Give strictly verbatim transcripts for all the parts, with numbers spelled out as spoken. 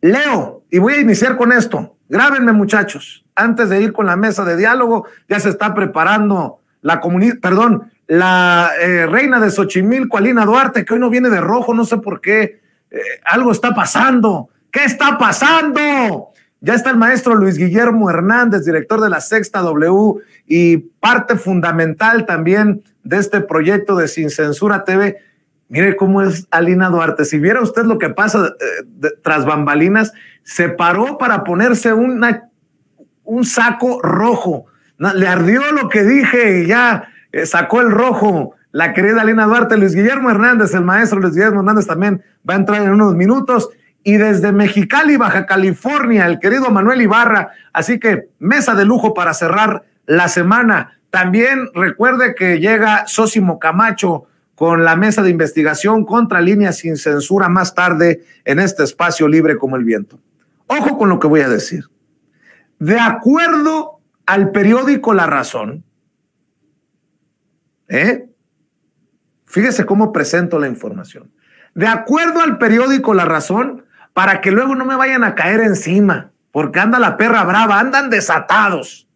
Leo, y voy a iniciar con esto. Grábenme, muchachos, antes de ir con la mesa de diálogo. Ya se está preparando la comunidad, perdón, la eh, reina de Xochimilco, Alina Duarte, que hoy no viene de rojo, no sé por qué. Eh, algo está pasando. ¿Qué está pasando? Ya está el maestro Luis Guillermo Hernández, director de la Sexta W y parte fundamental también de este proyecto de Sin Censura T V. Mire cómo es Alina Duarte. Si viera usted lo que pasa eh, de, tras bambalinas, se paró para ponerse una, un saco rojo. No, le ardió lo que dije y ya eh, sacó el rojo. La querida Alina Duarte. Luis Guillermo Hernández, el maestro Luis Guillermo Hernández, también va a entrar en unos minutos. Y desde Mexicali, Baja California, el querido Manuel Ibarra. Así que mesa de lujo para cerrar la semana. También recuerde que llega Sósimo Camacho con la mesa de investigación contra líneas sin censura más tarde en este espacio libre como el viento. Ojo con lo que voy a decir. De acuerdo al periódico La Razón, ¿eh? Fíjese cómo presento la información. De acuerdo al periódico La Razón, para que luego no me vayan a caer encima, porque anda la perra brava, andan desatados.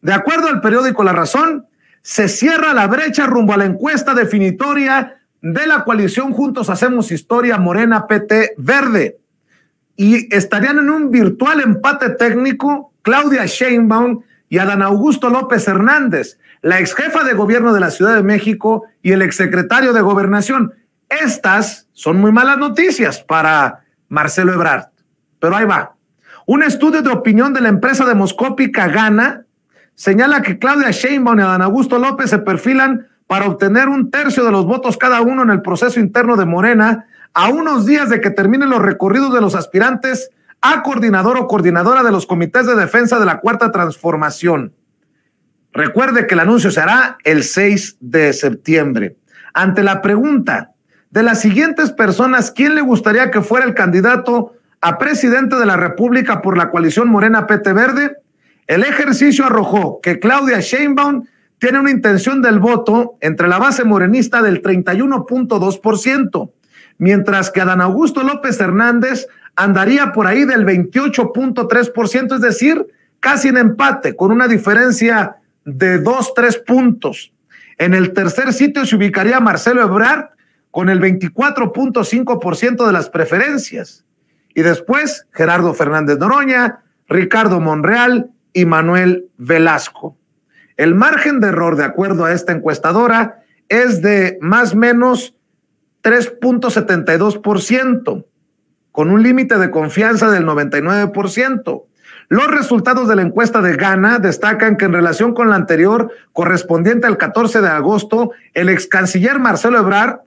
De acuerdo al periódico La Razón, se cierra la brecha rumbo a la encuesta definitoria de la coalición Juntos Hacemos Historia, Morena, P T, Verde. Y estarían en un virtual empate técnico Claudia Sheinbaum y Adán Augusto López Hernández, la exjefa de gobierno de la Ciudad de México y el exsecretario de Gobernación. Estas son muy malas noticias para Marcelo Ebrard, pero ahí va. Un estudio de opinión de la empresa demoscópica Gana señala que Claudia Sheinbaum y Adán Augusto López se perfilan para obtener un tercio de los votos cada uno en el proceso interno de Morena, a unos días de que terminen los recorridos de los aspirantes a coordinador o coordinadora de los comités de defensa de la Cuarta Transformación. Recuerde que el anuncio se hará el seis de septiembre. Ante la pregunta de las siguientes personas, ¿quién le gustaría que fuera el candidato a presidente de la República por la coalición Morena P T Verde? El ejercicio arrojó que Claudia Sheinbaum tiene una intención del voto entre la base morenista del treinta y uno punto dos por ciento, mientras que Adán Augusto López Hernández andaría por ahí del veintiocho punto tres por ciento, es decir, casi en empate, con una diferencia de dos, tres puntos. En el tercer sitio se ubicaría Marcelo Ebrard, con el veinticuatro punto cinco por ciento de las preferencias. Y después, Gerardo Fernández Noroña, Ricardo Monreal y Manuel Velasco. El margen de error, de acuerdo a esta encuestadora, es de más o menos tres punto setenta y dos por ciento, con un límite de confianza del noventa y nueve por ciento. Los resultados de la encuesta de Gana destacan que en relación con la anterior, correspondiente al catorce de agosto, el ex canciller Marcelo Ebrard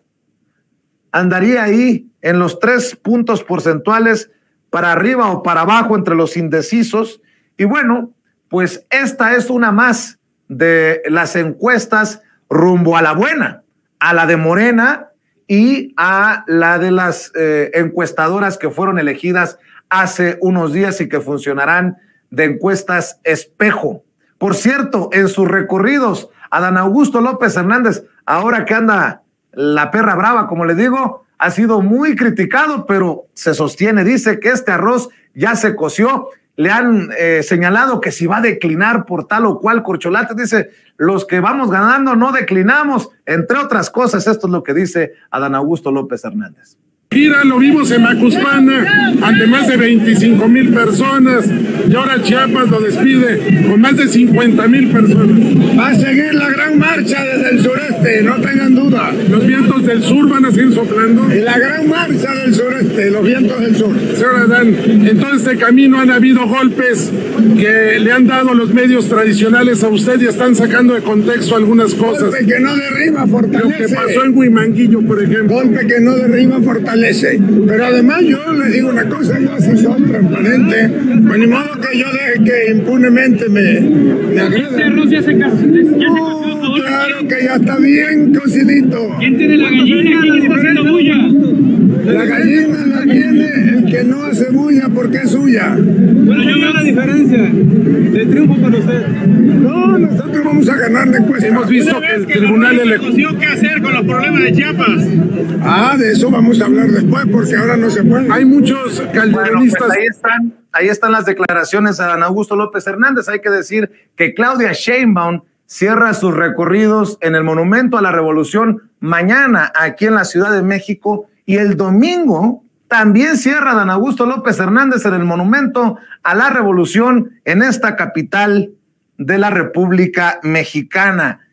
andaría ahí en los tres puntos porcentuales para arriba o para abajo entre los indecisos. Y bueno, pues esta es una más de las encuestas rumbo a la buena, a la de Morena y a la de las eh, encuestadoras que fueron elegidas hace unos días y que funcionarán de encuestas espejo. Por cierto, en sus recorridos, Adán Augusto López Hernández, ahora que anda la perra brava, como le digo, ha sido muy criticado, pero se sostiene, dice que este arroz ya se coció. Le han eh, señalado que si va a declinar por tal o cual corcholata, dice, los que vamos ganando no declinamos, entre otras cosas. Esto es lo que dice Adán Augusto López Hernández. Mira, lo vimos en Macuspana, ante más de veinticinco mil personas, y ahora Chiapas lo despide con más de cincuenta mil personas. Va a seguir la gran marcha desde el sureste, no tengan duda. Los vientos del sur van a seguir soplando. Y la gran marcha del sureste, los vientos del sur. Señor Adán, en todo este camino han habido golpes que le han dado los medios tradicionales a usted y están sacando de contexto algunas cosas. Golpe que no derriba, fortalece. Lo que pasó en Huimanguillo, por ejemplo. Golpe que no derriba, fortalece. Pero además yo les digo una cosa, yo así soy transparente, pues ni modo que yo deje que impunemente me, me agreda. No, claro que ya está bien cocidito. ¿Quién tiene la gallina? ¿Quién está haciendo bulla? La gallina la tiene el que no hace bulla porque es suya. Bueno, yo veo la diferencia de triunfo para usted. No, nosotros vamos a ganar la encuesta. Hemos visto que el tribunal electoral... ¿Qué hacer con los problemas de Chiapas? Ah, de eso vamos a hablar después porque ahora no se puede. Hay muchos calderonistas... Bueno, pues ahí están, ahí están las declaraciones a Adán Augusto López Hernández. Hay que decir que Claudia Sheinbaum cierra sus recorridos en el Monumento a la Revolución mañana aquí en la Ciudad de México, y el domingo también cierra Adán Augusto López Hernández en el Monumento a la Revolución en esta capital de la República Mexicana.